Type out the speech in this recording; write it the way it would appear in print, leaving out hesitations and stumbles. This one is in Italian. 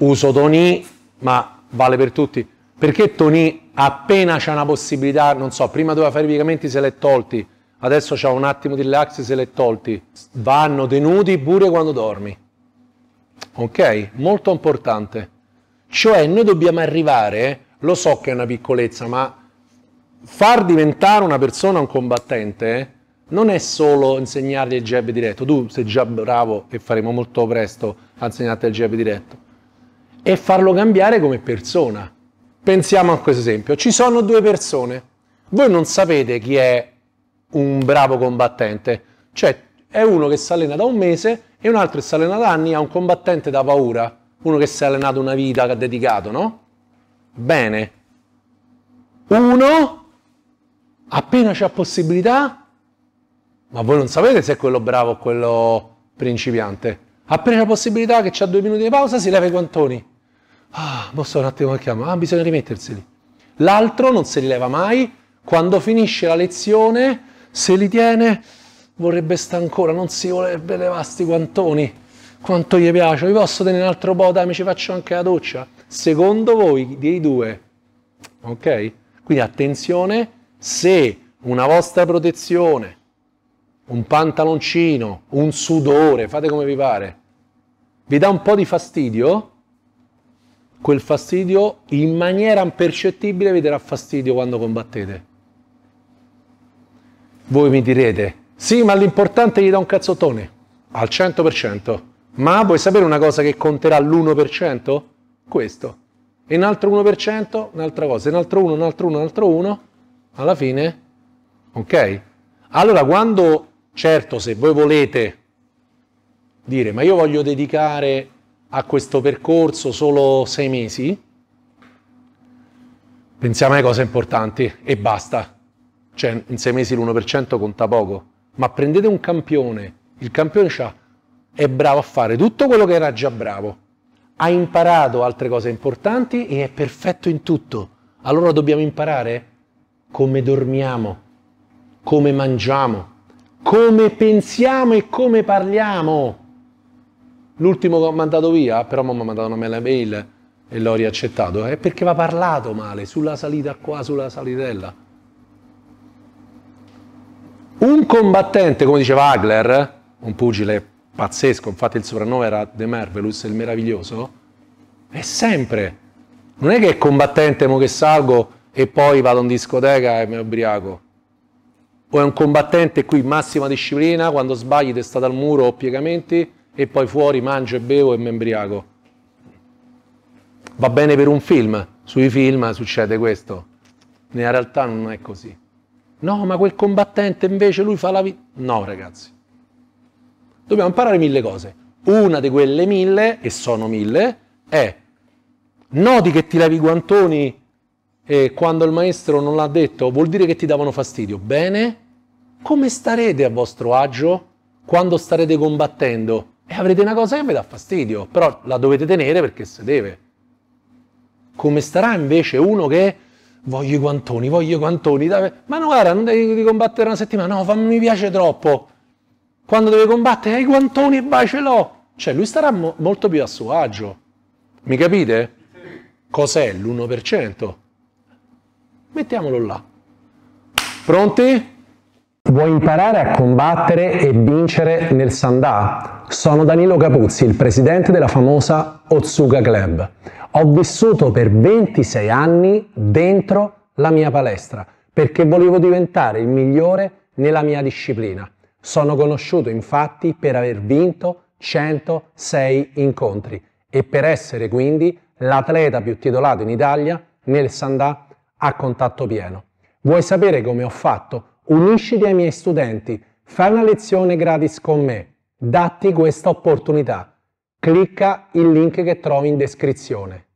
uso Tony, ma vale per tutti, perché Tony appena c'è una possibilità, non so, prima doveva fare i piegamenti, se l'è tolti, adesso c'ha un attimo di relax, se l'è tolti, vanno tenuti pure quando dormi, ok? Molto importante, cioè noi dobbiamo arrivare, lo so che è una piccolezza, ma far diventare una persona un combattente non è solo insegnargli il jab diretto, tu sei già bravo e faremo molto presto a insegnarti il jab diretto, e farlo cambiare come persona. Pensiamo a questo esempio, ci sono due persone, voi non sapete chi è un bravo combattente, cioè è uno che si allena da un mese e un altro che si allena da anni, è un combattente da paura, uno che si è allenato una vita, che ha dedicato, no? Bene, uno appena c'è possibilità, ma voi non sapete se è quello bravo o quello principiante, appena c'è possibilità che c'ha 2 minuti di pausa, si leva i guantoni, ah, posso un attimo chiamo, ah, bisogna rimetterseli. L'altro non se li leva mai, quando finisce la lezione se li tiene, vorrebbe sta ancora, non si vorrebbe levare sti guantoni, quanto gli piace, vi posso tenere un altro po', dai, mi ci faccio anche la doccia. Secondo voi dei due, ok? Quindi attenzione, se una vostra protezione, un pantaloncino, un sudore, fate come vi pare, vi dà un po' di fastidio, quel fastidio in maniera impercettibile vi darà fastidio quando combattete. Voi mi direte, sì, ma l'importante è che gli dà un cazzottone, al 100%, ma vuoi sapere una cosa che conterà l'1%? Questo. E un altro 1%, un'altra cosa, un altro 1, un altro 1, un altro 1, alla fine, ok? Allora quando, certo, se voi volete dire ma io voglio dedicare a questo percorso solo 6 mesi, pensiamo alle cose importanti e basta, cioè in 6 mesi l'1% conta poco, ma prendete un campione, il campione è bravo a fare tutto quello che era già bravo, ha imparato altre cose importanti e è perfetto in tutto, allora dobbiamo imparare come dormiamo, come mangiamo, come pensiamo e come parliamo. L'ultimo che ho mandato via, però mi ha mandato una mail e l'ho riaccettato, è perché mi ha parlato male, sulla salita qua, sulla salitella. Un combattente, come diceva Hagler, un pugile pazzesco, infatti il soprannome era The Marvelous, il meraviglioso, è sempre, non è che è combattente mo che salgo e poi vado in discoteca e mi ubriaco, o è un combattente qui massima disciplina, quando sbagli testa dal muro o piegamenti e poi fuori mangio e bevo e mi ubriaco. Va bene per un film, sui film succede questo, nella realtà non è così. No, ma quel combattente invece lui fa la vita, no ragazzi, dobbiamo imparare 1000 cose, una di quelle 1000, e sono 1000, è noti che ti levi i guantoni e quando il maestro non l'ha detto vuol dire che ti davano fastidio. Bene, come starete a vostro agio quando starete combattendo e avrete una cosa che vi dà fastidio, però la dovete tenere perché se deve? Come starà invece uno che voglio i guantoni, dai, ma no guarda, non devi combattere una settimana, no, mi piace troppo, quando deve combattere i guantoni e vai ce l'ho, cioè lui starà molto più a suo agio, mi capite? Cos'è l'1%? Mettiamolo là. Pronti? Vuoi imparare a combattere e vincere nel Sanda? Sono Danilo Capuzzi, il presidente della famosa Otzuka Club. Ho vissuto per 26 anni dentro la mia palestra perché volevo diventare il migliore nella mia disciplina. Sono conosciuto infatti per aver vinto 106 incontri e per essere quindi l'atleta più titolato in Italia nel Sanda a contatto pieno. Vuoi sapere come ho fatto? Unisciti ai miei studenti, fai una lezione gratis con me, datti questa opportunità. Clicca il link che trovi in descrizione.